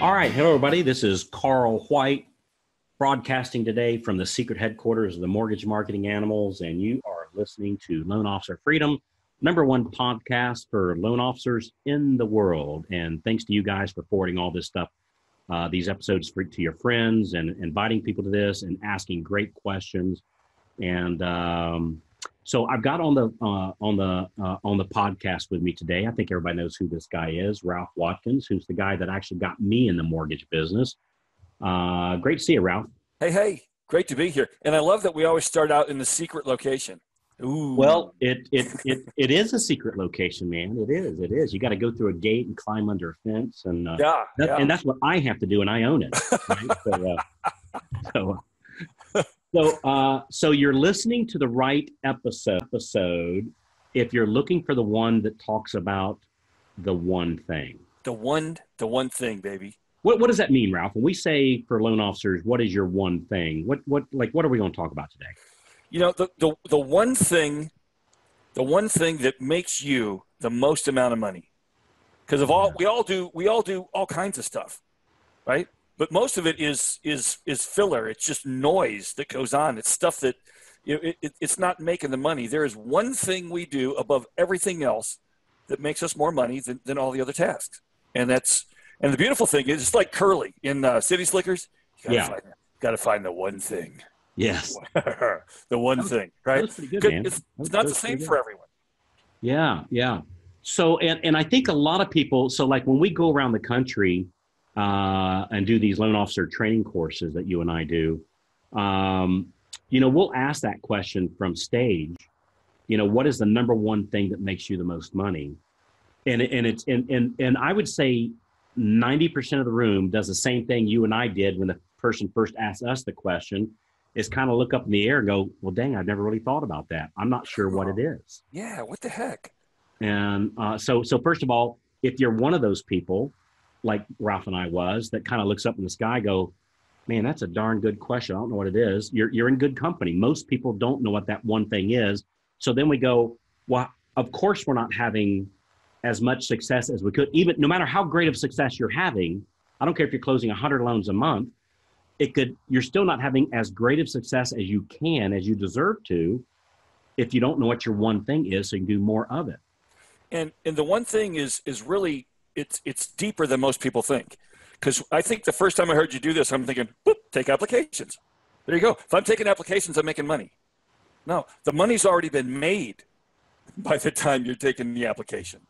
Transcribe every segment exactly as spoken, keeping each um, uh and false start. All right. Hello, everybody. This is Carl White broadcasting today from the secret headquarters of the Mortgage Marketing Animals, and you are listening to Loan Officer Freedom, number one podcast for loan officers in the world. And thanks to you guys for forwarding all this stuff, uh, these episodes to your friends and inviting people to this and asking great questions. And um, so I've got on the uh, on the uh, on the podcast with me today. I think everybody knows who this guy is, Ralph Watkins, who's the guy that actually got me in the mortgage business. Uh, great to see you, Ralph. Hey, hey, great to be here. And I love that we always start out in the secret location. Ooh. Well, it it it it is a secret location, man. It is. It is. You got to go through a gate and climb under a fence, and uh, yeah, that, yeah, and that's what I have to do, and I own it. Right? so, uh, so, uh, so, uh, so you're listening to the right episode. Episode, if you're looking for the one that talks about the one thing, the one, the one thing, baby. What what does that mean, Ralph? When we say for loan officers, what is your one thing? What what like what are we going to talk about today? You know, the, the the one thing, the one thing that makes you the most amount of money, because of all we all do, we all do all kinds of stuff, right? But most of it is is is filler. It's just noise that goes on. It's stuff that it, it, it's not making the money. There is one thing we do above everything else that makes us more money than, than all the other tasks, and that's and the beautiful thing is it's like Curly in uh, City Slickers. You gotta yeah, find, gotta find the one thing. Yes. the one was, thing, right? Good, good, it's it's not the same for everyone. Yeah, yeah. So, and, and I think a lot of people, so like when we go around the country uh, and do these loan officer training courses that you and I do, um, you know, we'll ask that question from stage, you know, what is the number one thing that makes you the most money? And, and it's, and, and, and I would say ninety percent of the room does the same thing you and I did when the person first asked us the question. Is kind of look up in the air and go, well, dang, I've never really thought about that. I'm not sure what it is. Yeah, what the heck? And uh, so, so first of all, if you're one of those people, like Ralph and I was, that kind of looks up in the sky, go, man, that's a darn good question. I don't know what it is. You're you're in good company. Most people don't know what that one thing is. So then we go, well, of course we're not having as much success as we could. Even no matter how great of success you're having, I don't care if you're closing one hundred loans a month. It could, you're still not having as great of success as you can, as you deserve to, if you don't know what your one thing is, so you can do more of it. And and the one thing is is really, it's it's deeper than most people think. Because I think the first time I heard you do this, I'm thinking, boop, take applications. There you go. If I'm taking applications, I'm making money. No, the money's already been made by the time you're taking the application.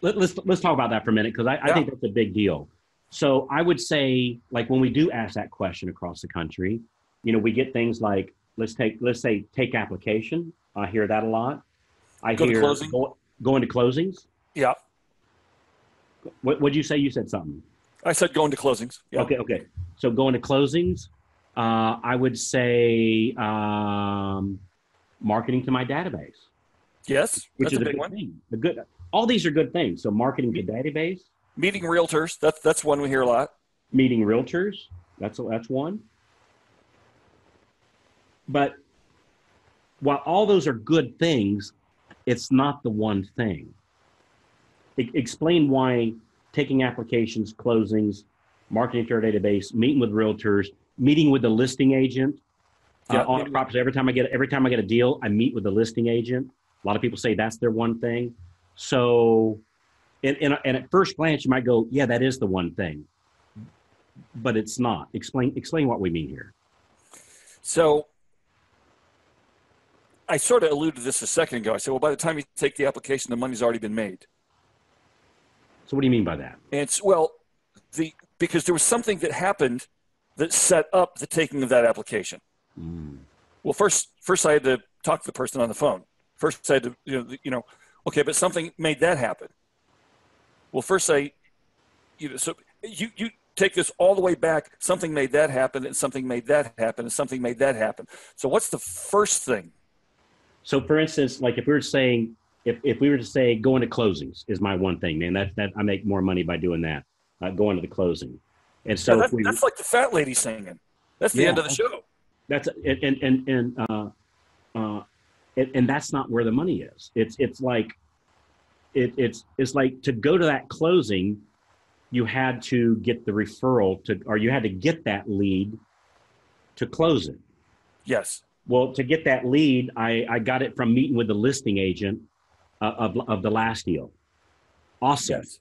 Let, let's, let's talk about that for a minute, because I, yeah. I think that's a big deal. So I would say, like when we do ask that question across the country, you know, we get things like, let's take, let's say, take application. I hear that a lot. I go hear to go, going to closings. Yeah. What did you say? You said something. I said going to closings. Yeah. Okay. Okay. So going to closings, uh, I would say um, marketing to my database. Yes. Which that's is a big, big one. Thing. The good, all these are good things. So marketing to database. Meeting realtors, that's that's one we hear a lot. Meeting realtors, that's that's one. But while all those are good things, it's not the one thing. I, explain why taking applications, closings, marketing to our database, meeting with realtors, meeting with the listing agent. Yeah, uh, on yeah. property, every time I get every time I get a deal, I meet with the listing agent. A lot of people say that's their one thing. So. And, and and at first glance, you might go, yeah, that is the one thing, but it's not. Explain explain what we mean here. So I sort of alluded to this a second ago. I said, well, by the time you take the application, the money's already been made. So what do you mean by that? And it's, well, the because there was something that happened that set up the taking of that application. Mm. Well, first, first I had to talk to the person on the phone. First I had to, you know, you know okay, but something made that happen. Well, first I, you know, so you, you take this all the way back. Something made that happen, and something made that happen, and something made that happen. So what's the first thing? So for instance, like if we were saying, if, if we were to say going to closings is my one thing, man, that, that I make more money by doing that, uh, going to the closing. And so that, we, that's like the fat lady singing. That's the yeah, end of the show. That's and, and, and, and, uh, uh, and, and that's not where the money is. It's, it's like, It, it's it's like to go to that closing you had to get the referral to, or you had to get that lead to close it. Yes. Well, to get that lead, I, I got it from meeting with the listing agent uh, of, of the last deal. Awesome. Yes.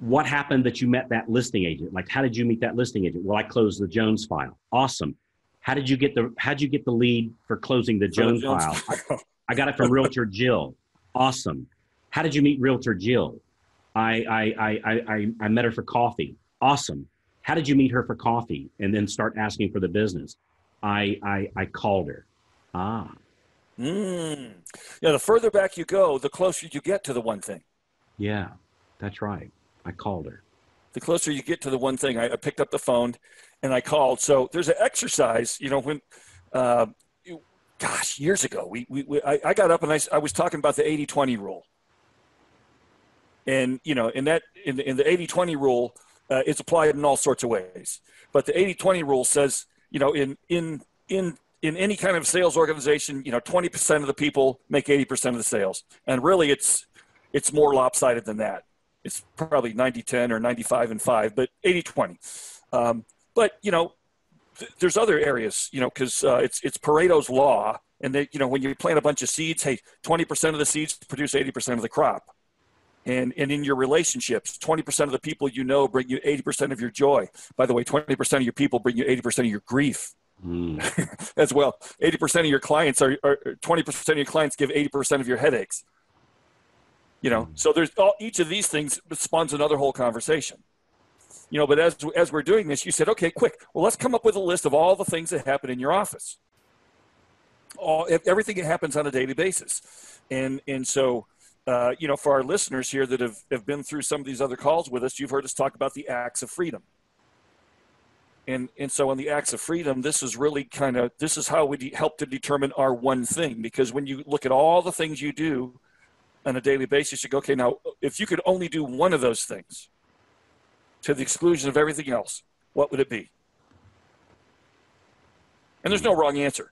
What happened that you met that listing agent? Like, how did you meet that listing agent? Well, I closed the Jones file. Awesome. How did you get the, how'd you get the lead for closing the Jones, Jones file? I, I got it from Realtor Jill. Awesome. How did you meet Realtor Jill? I, I, I, I, I met her for coffee. Awesome. How did you meet her for coffee? And then start asking for the business. I, I, I called her. Ah. Mm. Yeah. The further back you go, the closer you get to the one thing. Yeah, that's right. I called her. The closer you get to the one thing, I, I picked up the phone and I called. So there's an exercise, you know, when, uh, you, gosh, years ago, we, we, we I, I got up and I, I was talking about the eighty twenty rule. And, you know, in that, in the, in the eighty twenty rule, uh, it's applied in all sorts of ways, but the eighty twenty rule says, you know, in, in, in, in any kind of sales organization, you know, twenty percent of the people make eighty percent of the sales. And really it's, it's more lopsided than that. It's probably ninety ten or ninety-five and five, but eighty twenty. Um, but, you know, th there's other areas, you know, because uh, it's, it's Pareto's law. And, they, you know, when you plant a bunch of seeds, hey, twenty percent of the seeds produce eighty percent of the crop. And, and in your relationships, twenty percent of the people you know bring you eighty percent of your joy. By the way, twenty percent of your people bring you eighty percent of your grief mm. as well. eighty percent of your clients are, twenty percent of your clients give eighty percent of your headaches. You know, so there's all, each of these things spawns another whole conversation, you know, but as, as we're doing this, you said, okay, quick, well, let's come up with a list of all the things that happen in your office. All, everything that happens on a daily basis. And, and so, uh, you know, for our listeners here that have, have been through some of these other calls with us, you've heard us talk about the acts of freedom. And, and so on the acts of freedom, this is really kind of, this is how we help to determine our one thing, because when you look at all the things you do on a daily basis, you go, okay, now, if you could only do one of those things to the exclusion of everything else, what would it be? And there's no wrong answer,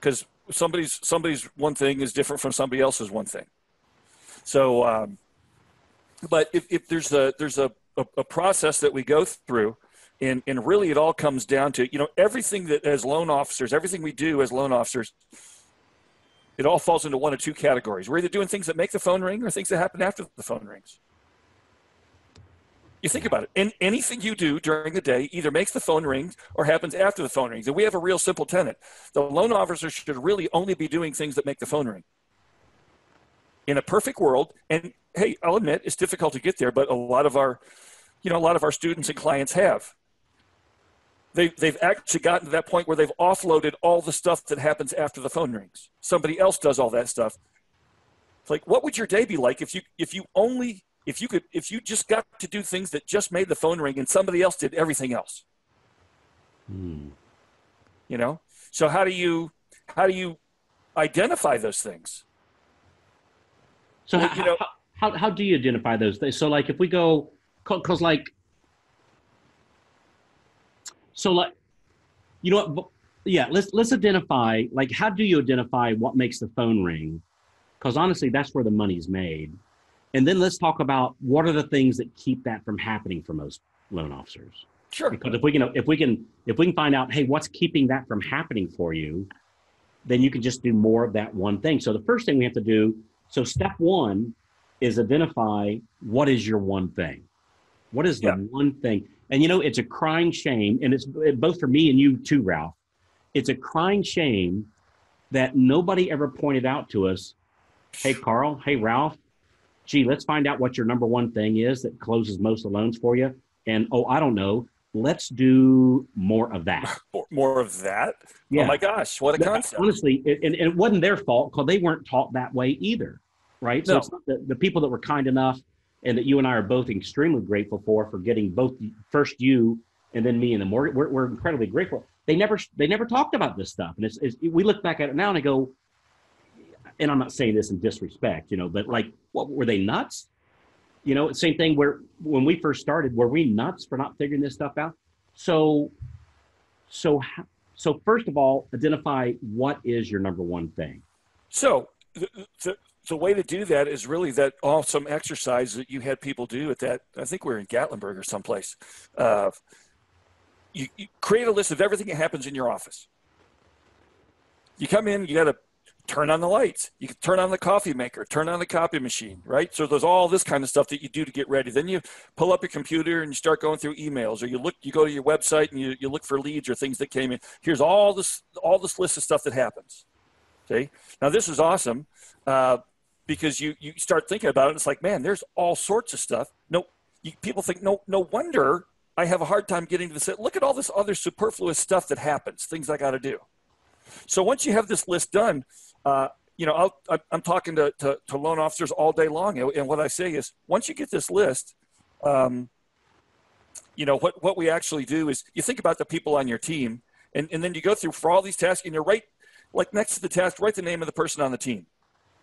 because somebody's, somebody's one thing is different from somebody else's one thing. So, um, but if, if there's a, there's a, a, a process that we go through, and, and really it all comes down to, you know, everything that as loan officers, everything we do as loan officers, it all falls into one of two categories. We're either doing things that make the phone ring or things that happen after the phone rings. You think about it. And anything you do during the day either makes the phone ring or happens after the phone rings. And we have a real simple tenet. The loan officer should really only be doing things that make the phone ring. In a perfect world, and hey, I'll admit it's difficult to get there, but a lot of our, you know, a lot of our students and clients have. They, they've actually gotten to that point where they've offloaded all the stuff that happens after the phone rings. Somebody else does all that stuff. It's like, what would your day be like if you, if you only, if you could, if you just got to do things that just made the phone ring and somebody else did everything else? Hmm. You know? So how do you, how do you identify those things? So well, how, you know, how, how, how do you identify those things? So like if we go, cause like, So like, you know what? Yeah, let's let's identify, like, how do you identify what makes the phone ring? Because honestly, that's where the money's made. And then let's talk about what are the things that keep that from happening for most loan officers. Sure. Because if we can, if we can, if we can find out, hey, what's keeping that from happening for you, then you can just do more of that one thing. So the first thing we have to do, so step one is identify what is your one thing. What is the yeah. one thing? And, you know, it's a crying shame, and it's both for me and you too, Ralph. It's a crying shame that nobody ever pointed out to us, hey, Carl, hey, Ralph, gee, let's find out what your number one thing is that closes most of the loans for you. And, oh, I don't know, let's do more of that. More of that? Yeah. Oh, my gosh, what a but concept. Honestly, it, and, and it wasn't their fault because they weren't taught that way either, right? No. So it's not the, the people that were kind enough and that you and I are both extremely grateful for, for getting both first you and then me in the mortgage. We're, we're incredibly grateful. They never, they never talked about this stuff. And it's, it's, we look back at it now and I go, and I'm not saying this in disrespect, you know, but like, what were they nuts? You know, same thing where, when we first started, were we nuts for not figuring this stuff out? So, so, so first of all, identify what is your number one thing. So the, the, the way to do that is really that awesome exercise that you had people do at that, I think we were in Gatlinburg or someplace. Uh, you, you create a list of everything that happens in your office. You come in, you got to turn on the lights. You can turn on the coffee maker, turn on the copy machine, right? So there's all this kind of stuff that you do to get ready. Then you pull up your computer and you start going through emails, or you look, you go to your website and you, you look for leads or things that came in. Here's all this, all this list of stuff that happens. See? Now this is awesome uh, because you, you start thinking about it. And it's like, man, there's all sorts of stuff. No, you, people think, no, no wonder I have a hard time getting to this. Look at all this other superfluous stuff that happens, things I got to do. So once you have this list done, uh, you know, I'll, I'm talking to, to, to loan officers all day long. And what I say is, once you get this list, um, you know, what, what we actually do is you think about the people on your team, and, and then you go through for all these tasks, and you're right, like next to the task, write the name of the person on the team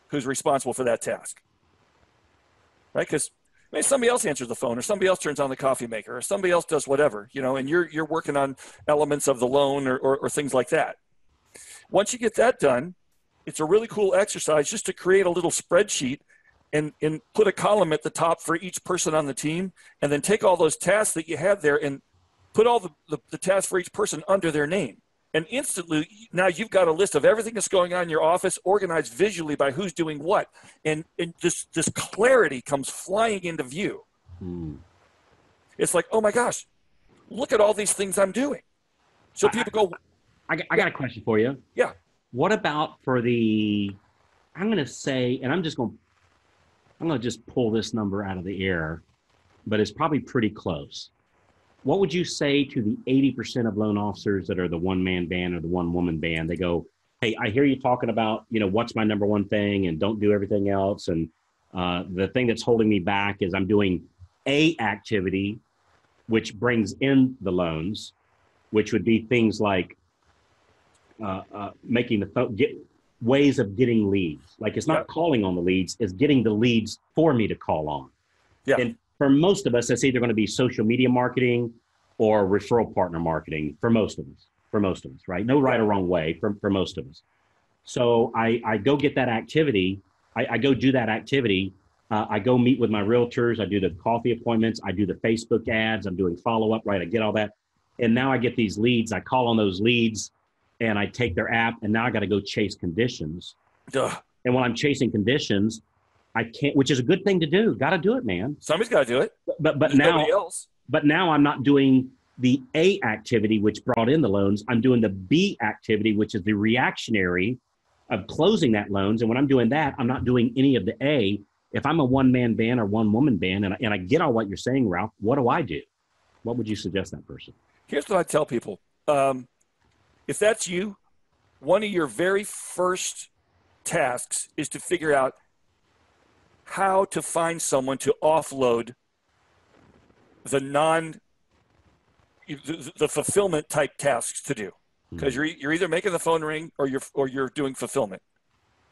who's responsible for that task, right? Because maybe somebody else answers the phone, or somebody else turns on the coffee maker, or somebody else does whatever, you know, and you're, you're working on elements of the loan or, or, or things like that. Once you get that done, it's a really cool exercise just to create a little spreadsheet and, and put a column at the top for each person on the team, and then take all those tasks that you have there and put all the, the, the tasks for each person under their name. And instantly, now you've got a list of everything that's going on in your office, organized visually by who's doing what. And, and this, this clarity comes flying into view. Mm. It's like, oh my gosh, look at all these things I'm doing. So people go, I, I got a question for you. Yeah. What about for the, I'm going to say, and I'm just going to, I'm going to just pull this number out of the air, but it's probably pretty close. What would you say to the eighty percent of loan officers that are the one-man band or the one-woman band? They go, hey, I hear you talking about, you know, what's my number one thing, and don't do everything else. And uh, the thing that's holding me back is I'm doing a activity, which brings in the loans, which would be things like Uh, uh, making the phone, get ways of getting leads. Like, it's not yeah. calling on the leads, it's getting the leads for me to call on. Yeah. And for most of us, that's either going to be social media marketing or referral partner marketing for most of us, for most of us, right? No right or wrong way for, for most of us. So I, I go get that activity. I, I go do that activity. Uh, I go meet with my realtors. I do the coffee appointments. I do the Facebook ads. I'm doing follow-up, right? I get all that. And now I get these leads. I call on those leads. And I take their app, and now I got to go chase conditions. Duh. And when I'm chasing conditions, I can't, which is a good thing to do. Got to do it, man. Somebody's got to do it. But but There's now, else. but now I'm not doing the A activity, which brought in the loans. I'm doing the B activity, which is the reactionary of closing that loans. And when I'm doing that, I'm not doing any of the A. If I'm a one-man band or one-woman band, and I, and I get all what you're saying, Ralph, what do I do? What would you suggest that person? Here's what I tell people. Um, If that's you, one of your very first tasks is to figure out how to find someone to offload the non, the, the fulfillment type tasks to do. Because mm. you're, you're either making the phone ring or you're, or you're doing fulfillment.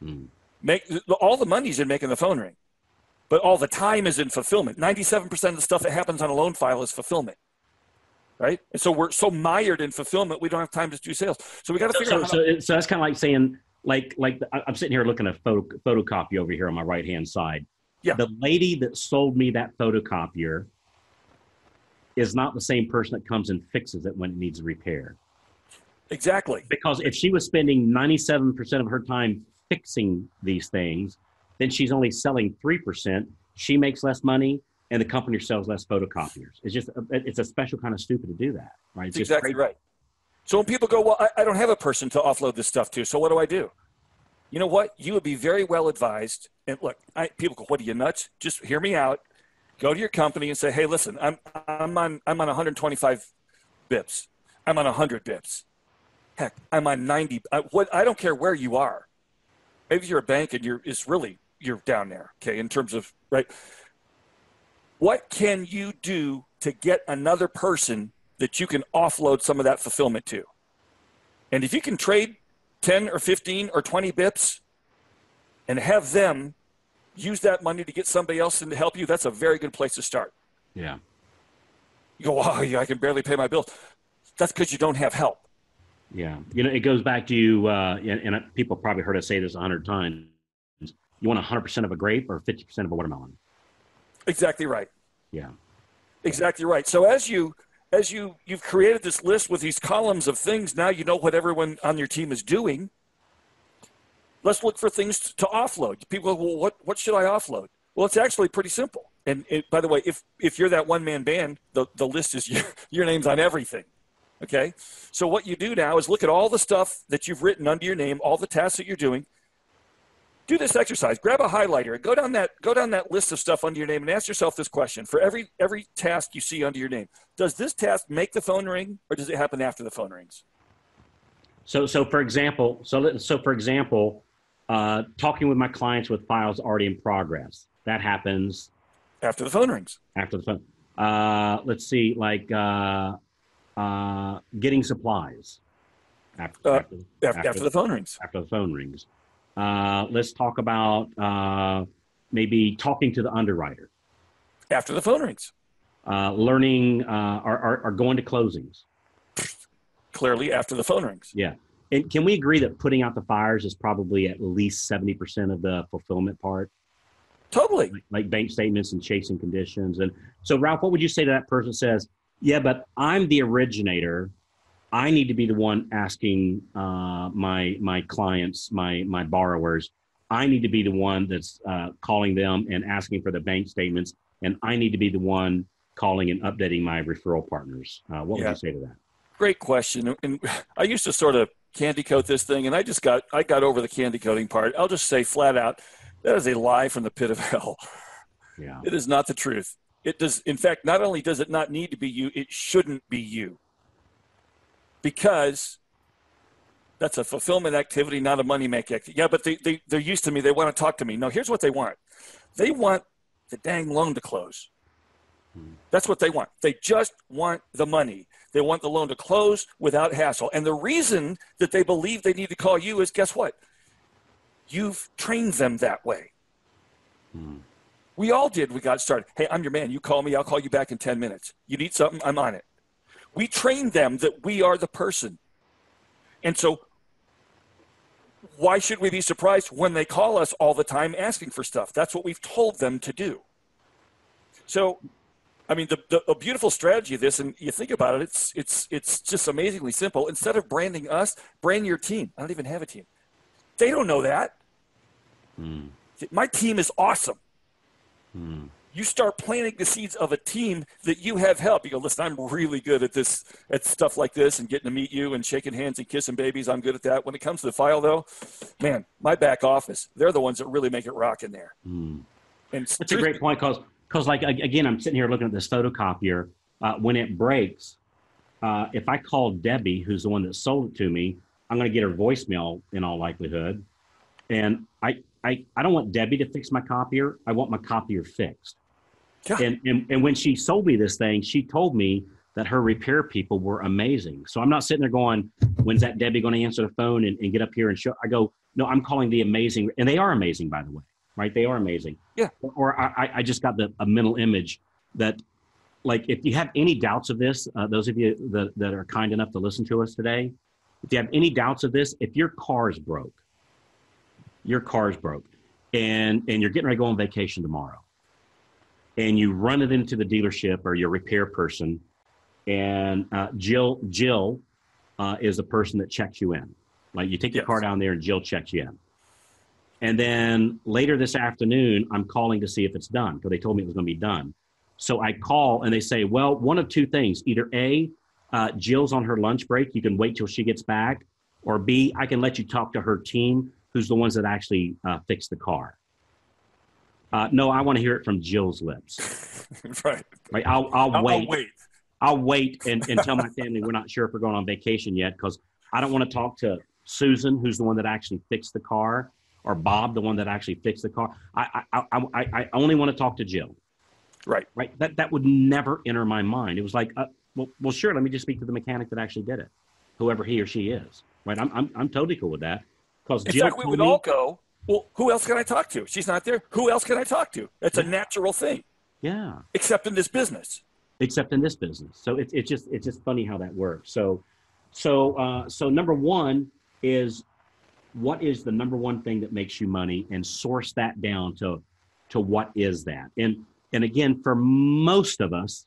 Mm. Make, all the money's in making the phone ring, but all the time is in fulfillment. ninety-seven percent of the stuff that happens on a loan file is fulfillment. Right? And so we're so mired in fulfillment, we don't have time to do sales. So we got to figure so, out. So, to- so that's kind of like saying, like, like the, I'm sitting here looking at a photo, photocopy over here on my right-hand side. Yeah. The lady that sold me that photocopier is not the same person that comes and fixes it when it needs repair. Exactly. Because if she was spending ninety-seven percent of her time fixing these things, then she's only selling three percent. She makes less money. And the company sells less photocopiers. It's just, a, it's a special kind of stupid to do that, right? It's That's exactly crazy. Right. So when people go, well, I, I don't have a person to offload this stuff to, so what do I do? You know what? You would be very well advised. And look, I, people go, what are you, nuts? Just hear me out. Go to your company and say, hey, listen, I'm, I'm, on, I'm on one hundred twenty-five bips. I'm on one hundred bips. Heck, I'm on ninety. I, what, I don't care where you are. Maybe you're a bank and you're, it's really, you're down there, okay, in terms of, right? What can you do to get another person that you can offload some of that fulfillment to? And if you can trade ten or fifteen or twenty bips and have them use that money to get somebody else in to help you, that's a very good place to start. Yeah. You go, oh, yeah, I can barely pay my bills. That's because you don't have help. Yeah. You know, it goes back to you, uh, and, and people probably heard us say this a hundred times. you want one hundred percent of a grape or fifty percent of a watermelon. Exactly right. Yeah. Exactly right. So as you, as you, you've created this list with these columns of things, now you know what everyone on your team is doing. Let's look for things to offload. People go, well, what, what should I offload? Well, it's actually pretty simple. And it, by the way, if, if you're that one-man band, the, the list is your, your name's on everything. Okay? So what you do now is look at all the stuff that you've written under your name, all the tasks that you're doing. Do this exercise. Grab a highlighter and go down that, go down that list of stuff under your name and ask yourself this question. For every, every task you see under your name, does this task make the phone ring or does it happen after the phone rings? So, so for example, so, so for example, uh, talking with my clients with files already in progress, that happens after the phone rings. After the phone. Uh, let's see, like uh, uh, getting supplies. After, uh, after, after, after, after the phone rings. After the phone rings. Uh, let's talk about uh, maybe talking to the underwriter. After the phone rings. Uh, learning uh, or, or, or going to closings. Clearly after the phone rings. Yeah. And can we agree that putting out the fires is probably at least seventy percent of the fulfillment part? Totally. Like, like bank statements and chasing conditions. And so, Ralph, what would you say to that person that says, yeah, but I'm the originator. I need to be the one asking uh, my my clients, my my borrowers. I need to be the one that's uh, calling them and asking for the bank statements, and I need to be the one calling and updating my referral partners. Uh, what yeah. would you say to that? Great question. And I used to sort of candy coat this thing, and I just got I got over the candy coating part. I'll just say flat out, that is a lie from the pit of hell. Yeah, it is not the truth. It does. In fact, not only does it not need to be you, it shouldn't be you. Because that's a fulfillment activity, not a money-making activity. Yeah, but they, they, they're used to me. They want to talk to me. No, here's what they want. They want the dang loan to close. That's what they want. They just want the money. They want the loan to close without hassle. And the reason that they believe they need to call you is, guess what? You've trained them that way. Hmm. We all did. We got started. Hey, I'm your man. You call me. I'll call you back in ten minutes. You need something? I'm on it. We train them that we are the person. And so why should we be surprised when they call us all the time asking for stuff? That's what we've told them to do. So, I mean, the, the, a beautiful strategy of this, and you think about it, it's, it's, it's just amazingly simple. Instead of branding us, brand your team. I don't even have a team. They don't know that. Mm. My team is awesome. Mm. You start planting the seeds of a team that you have helped. You go, listen, I'm really good at this, at stuff like this and getting to meet you and shaking hands and kissing babies. I'm good at that. When it comes to the file, though, man, my back office, they're the ones that really make it rock in there. Mm. And that's a great point because, because like, again, I'm sitting here looking at this photocopier. Uh, when it breaks, uh, if I call Debbie, who's the one that sold it to me, I'm going to get her voicemail in all likelihood. And I, I, I don't want Debbie to fix my copier. I want my copier fixed. Yeah. And, and and when she sold me this thing, she told me that her repair people were amazing. So I'm not sitting there going, when's that Debbie going to answer the phone and, and get up here and show? I go, no, I'm calling the amazing. And they are amazing, by the way, right? They are amazing. Yeah. Or, or I, I just got the, a mental image that, like, if you have any doubts of this, uh, those of you that, that are kind enough to listen to us today, if you have any doubts of this, if your car's broke, your car's broke, and, and you're getting ready to go on vacation tomorrow, and you run it into the dealership or your repair person, and uh, Jill Jill uh, is the person that checks you in. Like, you take your yes. car down there, and Jill checks you in. And then later this afternoon, I'm calling to see if it's done, because they told me it was going to be done. So I call, and they say, well, one of two things. Either A, uh, Jill's on her lunch break. You can wait till she gets back. Or B, I can let you talk to her team, who's the ones that actually uh, fixed the car. Uh, no, I want to hear it from Jill's lips. Right. Right. I'll, I'll, I'll wait. wait. I'll wait and, and tell my family we're not sure if we're going on vacation yet, because I don't want to talk to Susan, who's the one that actually fixed the car, or Bob, the one that actually fixed the car. I I I, I, I only want to talk to Jill. Right. Right. That that would never enter my mind. It was like, uh, well, well, sure. Let me just speak to the mechanic that actually did it, whoever he or she is. Right. I'm I'm I'm totally cool with that. Because Jill, in fact, we would all go, well, who else can I talk to? She's not there. Who else can I talk to? That's a natural thing. Yeah. Except in this business. Except in this business. So it's it's just it's just funny how that works. So so uh, so number one is what is the number one thing that makes you money, and source that down to, to what is that. And, and again, for most of us,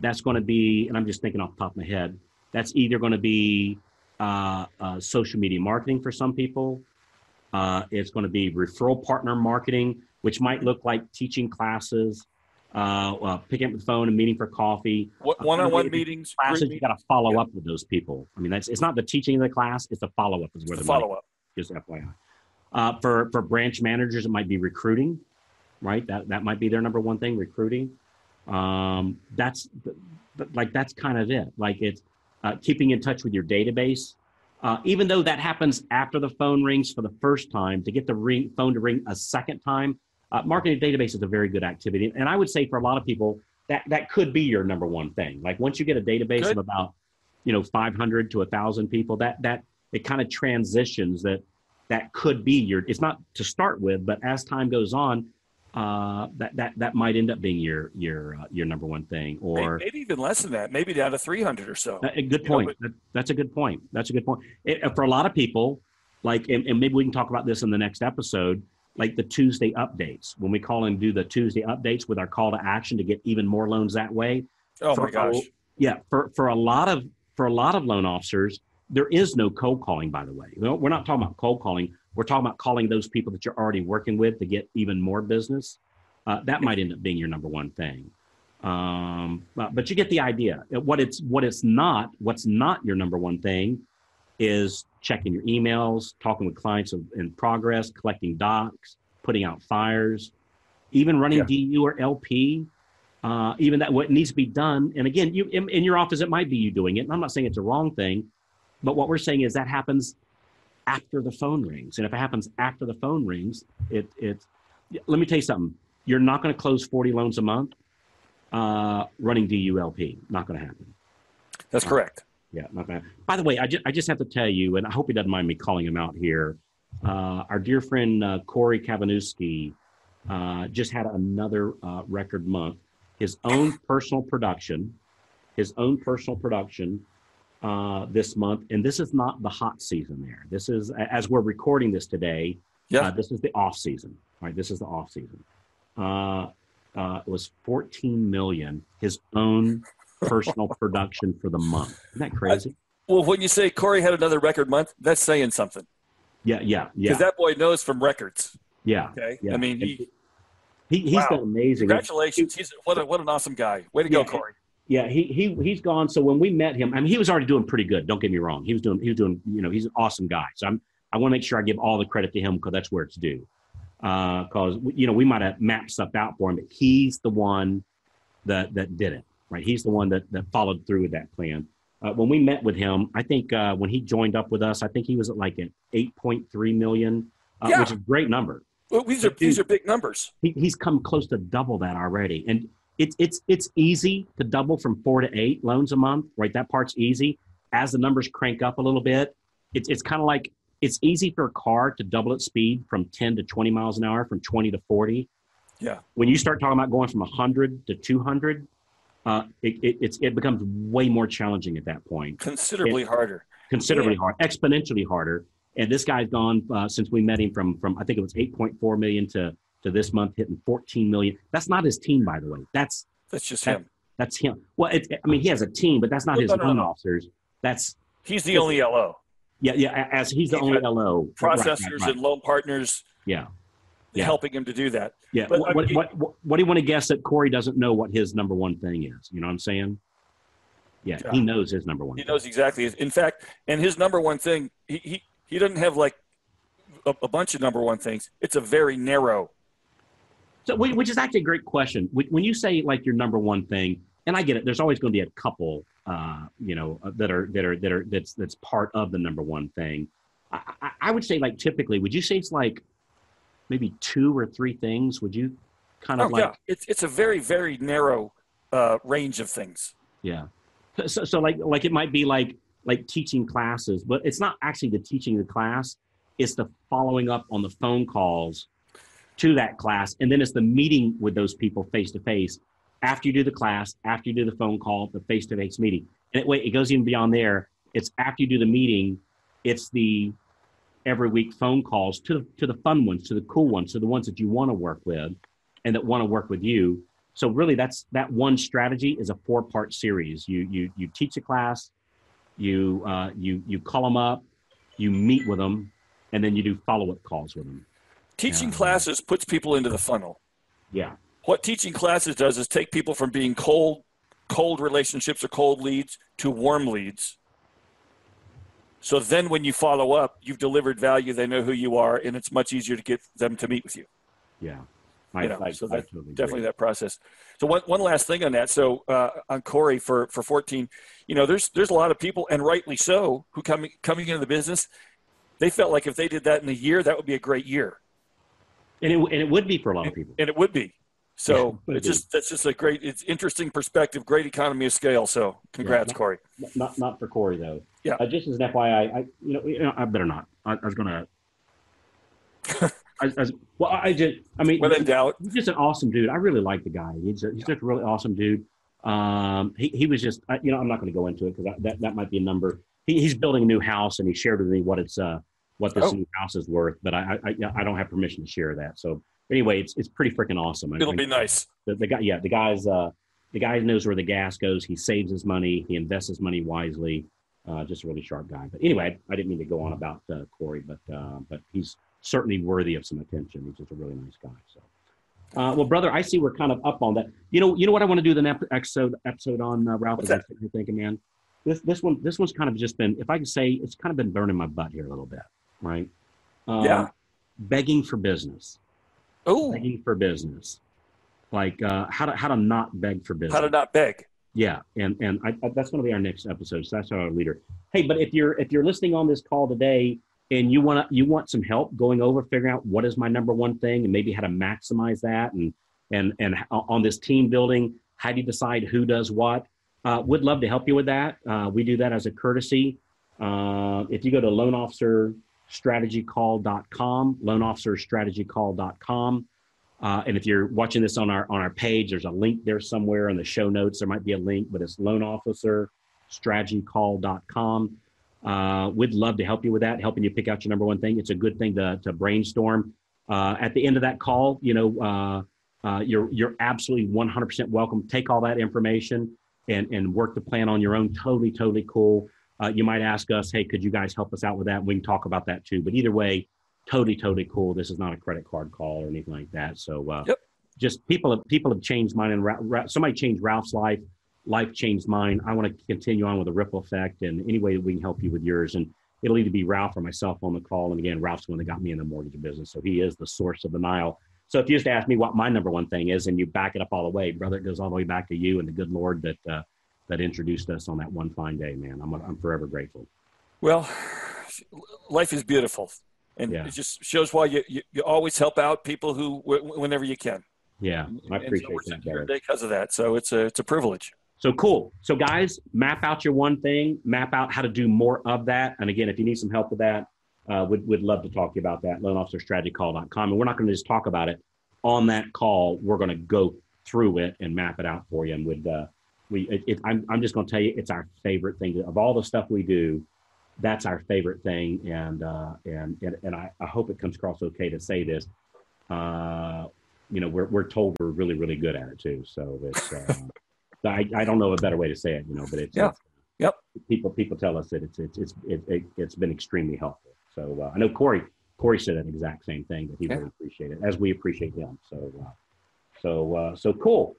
that's going to be, and I'm just thinking off the top of my head, that's either going to be uh, uh, social media marketing for some people. Uh, it's going to be referral partner marketing, which might look like teaching classes, uh, uh, picking up the phone and meeting for coffee. What, one-on-one uh, meetings. Classes, you got to follow yeah. up with those people. I mean, that's it's not the teaching of the class, it's the follow-up. Is where the follow-up. Just F Y I. Uh, for, for branch managers, it might be recruiting, right? That, that might be their number one thing, recruiting. Um, that's like, that's kind of it. Like it's, uh, keeping in touch with your database. Uh, even though that happens after the phone rings for the first time, to get the ring phone to ring a second time, uh, marketing database is a very good activity. And I would say for a lot of people that, that could be your number one thing. Like once you get a database good. of about, you know, five hundred to a thousand people, that, that it kind of transitions that, that could be your, it's not to start with, but as time goes on, Uh, that that that might end up being your your uh, your number one thing, or maybe, maybe even less than that, maybe down to three hundred or so. A good point. You know, but, that, that's a good point. That's a good point. It, for a lot of people, like, and, and maybe we can talk about this in the next episode. Like the Tuesday updates, when we call and do the Tuesday updates with our call to action to get even more loans that way. Oh for, my gosh! Uh, yeah, for for a lot of for a lot of loan officers, there is no cold calling. By the way, we're not talking about cold calling. We're talking about calling those people that you're already working with to get even more business. Uh, that might end up being your number one thing. Um, but, but you get the idea. What it's what it's not, what's not your number one thing is checking your emails, talking with clients of, in progress, collecting docs, putting out fires, even running yeah. D U or L P, uh, even that what needs to be done. And again, you in, in your office, it might be you doing it. And I'm not saying it's a wrong thing, but what we're saying is that happens after the phone rings. And if it happens after the phone rings, it, it, let me tell you something. You're not going to close forty loans a month uh, running D U L P. Not going to happen. That's uh, correct. Yeah. Not gonna happen. By the way, I, ju- I just have to tell you, and I hope he doesn't mind me calling him out here. Uh, our dear friend, uh, Corey Kabanowski, uh, just had another uh, record month. His own personal production, his own personal production, uh this month, and this is not the hot season there. This is, as we're recording this today, yeah uh, this is the off season, right? This is the off season. Uh uh it was fourteen million, his own personal production for the month. Isn't that crazy? I, well when you say Corey had another record month, that's saying something. Yeah yeah yeah because that boy knows from records. yeah okay yeah. I mean, he, he he's wow. done amazing. Congratulations. He's what, a, what an awesome guy. Way to yeah, go, Corey. Yeah, he he he's gone. So when we met him, I mean, he was already doing pretty good. Don't get me wrong. He was doing he was doing you know, he's an awesome guy. So I'm I want to make sure I give all the credit to him, because that's where it's due. Uh, because you know we might have mapped stuff out for him, but he's the one that that did it, right? He's the one that that followed through with that plan. Uh, when we met with him, I think uh, when he joined up with us, I think he was at like an eight point three million, uh, yeah. which is a great number. Well, these are these are big numbers. He, he's come close to double that already, and. It's it's it's easy to double from four to eight loans a month, right? That part's easy. As the numbers crank up a little bit, it's it's kind of like it's easy for a car to double its speed from ten to twenty miles an hour, from twenty to forty. Yeah. When you start talking about going from a hundred to two hundred, uh, it it it's, it becomes way more challenging at that point. Considerably it, harder. Considerably yeah. hard, exponentially harder. And this guy's gone uh, since we met him from from I think it was eight point four million to. to this month hitting fourteen million. That's not his team, by the way. That's that's just that, him. That's him. Well, it, I mean, he has a team, but that's not no, his no, loan no. officers. That's he's the only L O. Yeah, yeah. As he's, he's the only L O. Processors right, right, right. and loan partners. Yeah. yeah, helping him to do that. Yeah. But, what, I mean, what, what What do you want to guess that Corey doesn't know what his number one thing is? You know what I'm saying? Yeah, yeah. He knows his number one. He thing. knows exactly. In fact, and his number one thing, he he, he doesn't have like a, a bunch of number one things. It's a very narrow. So, which is actually a great question. When you say like your number one thing, and I get it, there's always going to be a couple, uh, you know, that are that are that are that's that's part of the number one thing. I, I would say like typically, would you say it's like maybe two or three things? Would you kind of oh, like? Yeah. It's it's a very very narrow uh, range of things. Yeah. So so like like it might be like like teaching classes, but it's not actually the teaching the class. It's the following up on the phone calls to that class, and then it's the meeting with those people face to face. After you do the class, after you do the phone call, the face to face meeting, and it, wait, it goes even beyond there. It's after you do the meeting, it's the every week phone calls to, to the fun ones, to the cool ones, to the ones that you want to work with and that want to work with you. So really that's, that one strategy is a four part series. You, you, you teach a class, you, uh, you, you call them up, you meet with them, and then you do follow-up calls with them. Teaching yeah. classes puts people into the funnel. Yeah. What teaching classes does is take people from being cold, cold relationships or cold leads to warm leads. So then when you follow up, you've delivered value. They know who you are, and it's much easier to get them to meet with you. Yeah. I, you know, I, so I, I that's totally definitely agree. That process. So one, one last thing on that. So uh, on Corey for, for fourteen, you know, there's, there's a lot of people, and rightly so, who coming, coming into the business, they felt like if they did that in a year, that would be a great year. And it, and it would be for a lot of people. And, and it would be. So yeah, it it's be. just, that's just a great, it's interesting perspective, great economy of scale. So congrats, yeah, not, Corey. Not, not for Corey though. Yeah. Uh, just as an F Y I, I, you know, you know I better not, I, I was going to, I, I, well, I just, I mean, without doubt, he's just an awesome dude. I really like the guy. He's, a, he's yeah. just a really awesome dude. Um, he, he was just, I, you know, I'm not going to go into it because that, that might be a number. He, he's building a new house and he shared with me what it's, uh, what this oh. new house is worth, but I, I, I don't have permission to share that. So anyway, it's, it's pretty freaking awesome. It'll I, be nice. The, the guy, yeah, the guy's, uh, the guy knows where the gas goes. He saves his money. He invests his money wisely. Uh, just a really sharp guy. But anyway, I, I didn't mean to go on about uh, Corey, but, uh, but he's certainly worthy of some attention. He's just a really nice guy. So, uh, well, brother, I see we're kind of up on that. You know, you know what I want to do the next episode episode on uh, Ralph. What's that? You're thinking, man, this, this one, this one's kind of just been, if I can say, it's kind of been burning my butt here a little bit. Right. Um, yeah. Begging for business. Oh, begging for business. Like, uh, how to, how to not beg for business. How to not beg. Yeah. And, and I, I, that's going to be our next episode. So that's our leader. Hey, but if you're, if you're listening on this call today and you want to, you want some help going over figuring out what is my number one thing and maybe how to maximize that. And, and, and on this team building, how do you decide who does what? Uh, would love to help you with that. Uh, we do that as a courtesy. Uh, if you go to Loan Officer strategy call dot com, Loan Officer strategy call dot com. Uh, and if you're watching this on our on our page, there's a link there somewhere in the show notes. There might be a link, but it's Loan Officer strategy call dot com. Uh, we'd love to help you with that, helping you pick out your number one thing. It's a good thing to to brainstorm. Uh, at the end of that call, you know, uh, uh, you're you're absolutely one hundred percent welcome. Take all that information and and work the plan on your own. Totally, totally cool. Uh, you might ask us, hey, could you guys help us out with that? We can talk about that too. But either way, totally, totally cool. This is not a credit card call or anything like that. So uh, yep. just people have, people have changed mine. And Ra- Ra- somebody changed Ralph's life. Life changed mine. I want to continue on with a ripple effect and any way that we can help you with yours. And it'll either be Ralph or myself on the call. And again, Ralph's the one that got me in the mortgage business. So he is the source of the Nile. So if you just ask me what my number one thing is and you back it up all the way, brother, it goes all the way back to you and the good Lord that uh, that introduced us on that one fine day, man. I'm I'm forever grateful. Well, life is beautiful. And yeah. it just shows why you, you, you always help out people who, w- whenever you can. Yeah. I appreciate so we're that. Here today because of that. So it's a, it's a privilege. So cool. So guys, map out your one thing, map out how to do more of that. And again, if you need some help with that, uh, we'd, we'd love to talk to you about that. loan officer strategy call dot com. And we're not going to just talk about it on that call. We're going to go through it and map it out for you. And would, uh, We, it, it, I'm, I'm just going to tell you, it's our favorite thing. Of all the stuff we do, that's our favorite thing. And uh, and and, and I, I hope it comes across okay to say this. Uh, you know, we're we're told we're really really good at it too. So it's uh, I I don't know a better way to say it. You know, but it's yeah. it's, yep. People people tell us that it's it's it's it, it, it's been extremely helpful. So uh, I know Corey Corey said that exact same thing that he yeah. really appreciated as we appreciate him. So uh, so uh, so cool.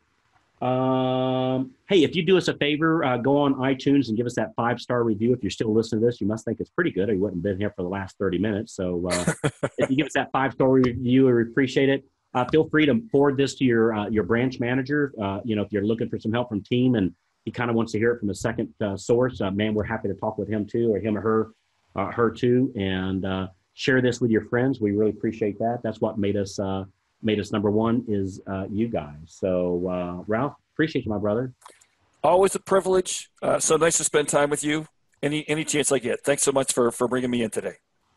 Um, hey, if you do us a favor, uh, go on iTunes and give us that five-star review. If you're still listening to this, you must think it's pretty good or you wouldn't have been here for the last thirty minutes. So, uh, if you give us that five-star review, we appreciate it. Uh, feel free to forward this to your, uh, your branch manager. Uh, you know, if you're looking for some help from team and he kind of wants to hear it from a second uh, source, uh, man, we're happy to talk with him too, or him or her, uh, her too. And, uh, share this with your friends. We really appreciate that. That's what made us, uh, made us number one is uh, you guys. So uh, Ralph, appreciate you, my brother. Always a privilege. Uh, so nice to spend time with you. Any any chance I get. Thanks so much for, for bringing me in today.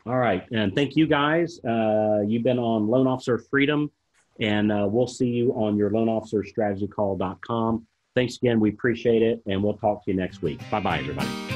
All right. And thank you guys. Uh, you've been on Loan Officer Freedom and uh, we'll see you on your loan officer strategy call dot com. Thanks again. We appreciate it. And we'll talk to you next week. Bye-bye, everybody.